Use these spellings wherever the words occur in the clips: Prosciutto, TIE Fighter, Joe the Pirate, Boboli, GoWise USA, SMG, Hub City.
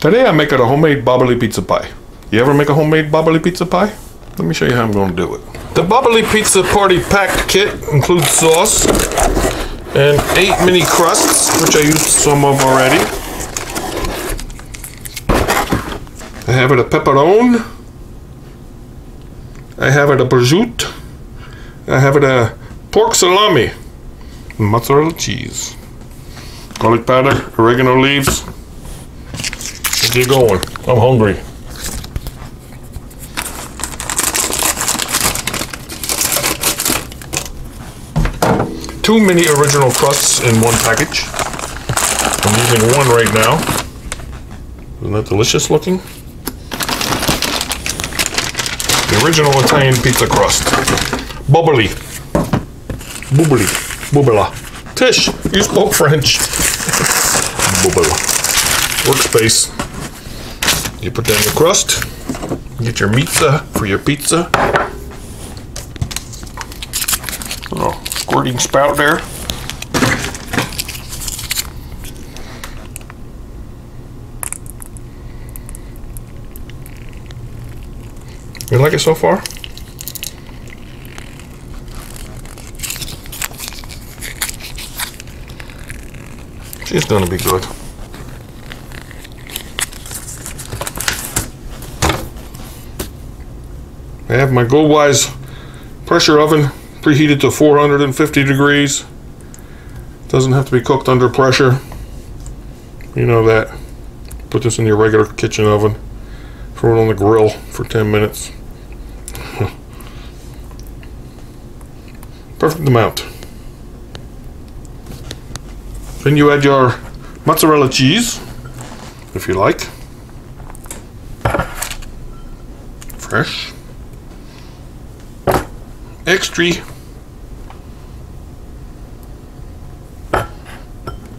Today I'm making a homemade Boboli pizza pie. You ever make a homemade Boboli pizza pie? Let me show you how I'm going to do it. The Boboli Pizza Party Pack Kit includes sauce and 8 mini crusts, which I used some of already. I have it a pepperoni. I have it a prosciutto. I have it a pork salami, mozzarella cheese, garlic powder, oregano leaves. Let's get going. I'm hungry. Two mini original crusts in one package. I'm using one right now. Isn't that delicious looking? The original Italian pizza crust. Boboli. Boboli. Bobola. Tish, you spoke French. Bobola. Workspace. You put down your crust. Get your pizza for your pizza. Oh. Squirting spout there. You like it so far? She's gonna be good. I have my GoWise pressure oven preheated to 450 degrees. Doesn't have to be cooked under pressure. You know that. Put this in your regular kitchen oven. Throw it on the grill for 10 minutes. Perfect amount. Then you add your mozzarella cheese, if you like. Fresh. Extra.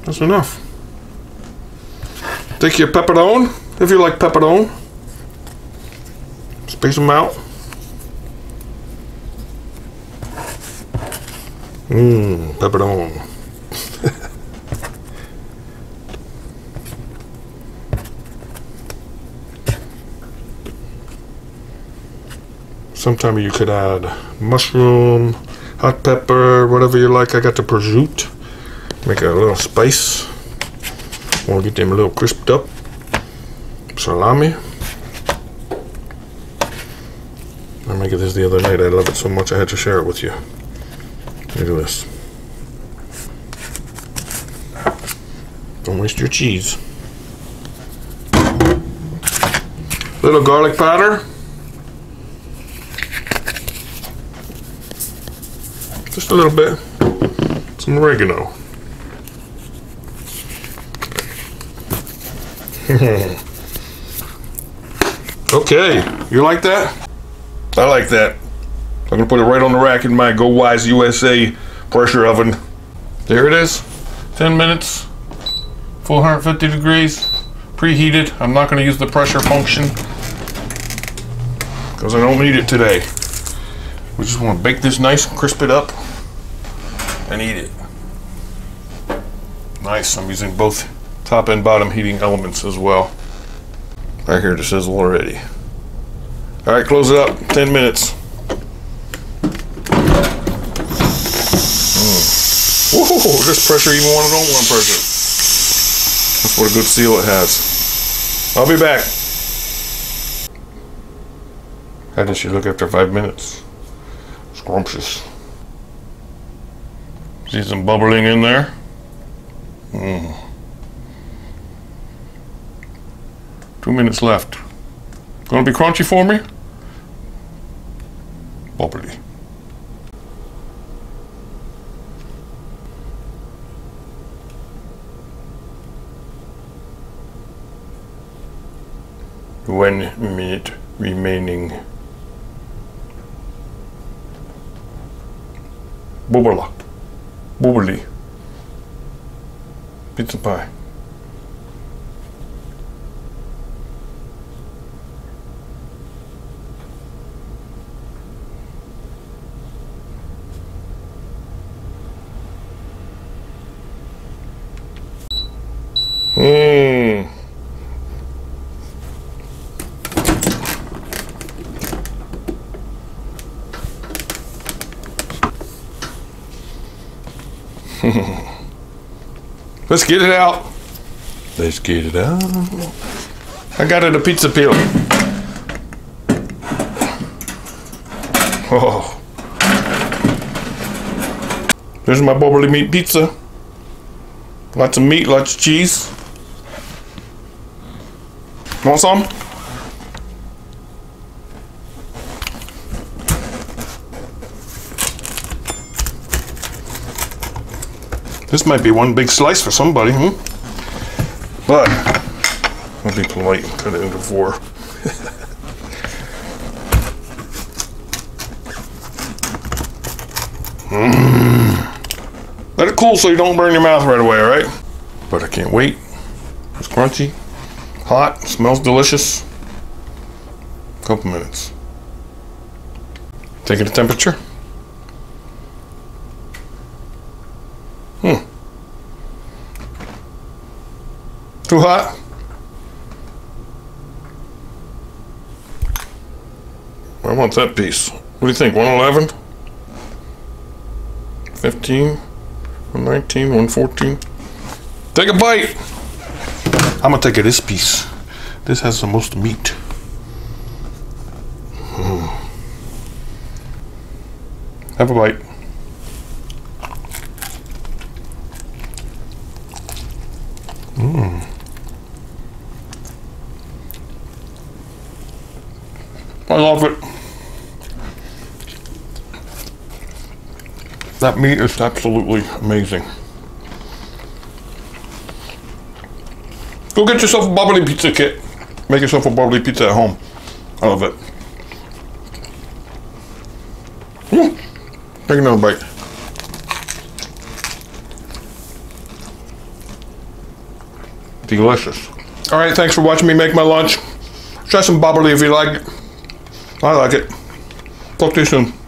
That's enough. Take your pepperoni, if you like pepperoni. Space them out. Pepperoni. Sometime you could add mushroom, hot pepper, whatever you like. I got the prosciutto. Make a little spice. Want to get them a little crisped up. Salami. I made this the other night. I love it so much I had to share it with you. Look at this. Don't waste your cheese. Little garlic powder. Just a little bit. Some oregano. Okay, you like that? I like that. I'm gonna put it right on the rack in my GoWise USA pressure oven. There it is. 10 minutes, 450 degrees, preheated. I'm not gonna use the pressure function because I don't need it today. We just want to bake this nice, crisp it up, and eat it. Nice, I'm using both top and bottom heating elements as well. Right here to sizzle already. All right, close it up, 10 minutes. Whoa, this pressure even wanted on one pressure. That's what a good seal it has. I'll be back. How does she look after 5 minutes? Scrumptious. See some bubbling in there? Mm. 2 minutes left. Gonna be crunchy for me? Boboli. One minute remaining. Bobola. Boboli. Pizza pie. Let's get it out. Let's get it out. I got it a pizza peel. Oh. There's my Boboli meat pizza. Lots of meat, lots of cheese. Want some? This might be one big slice for somebody, But I'll be polite and cut it into four. Let it cool so you don't burn your mouth right away, all right? But I can't wait. It's crunchy, hot, smells delicious. Couple minutes. Taking the temperature. Too hot? I want that piece. What do you think? 111? 15? 119? 114? Take a bite! I'm gonna take it this piece. This has the most meat. Have a bite. I love it. That meat is absolutely amazing. Go get yourself a Boboli pizza kit. Make yourself a Boboli pizza at home. I love it. Take another bite. Delicious. All right, thanks for watching me make my lunch. Try some Boboli if you like it. I like it. Talk to you soon.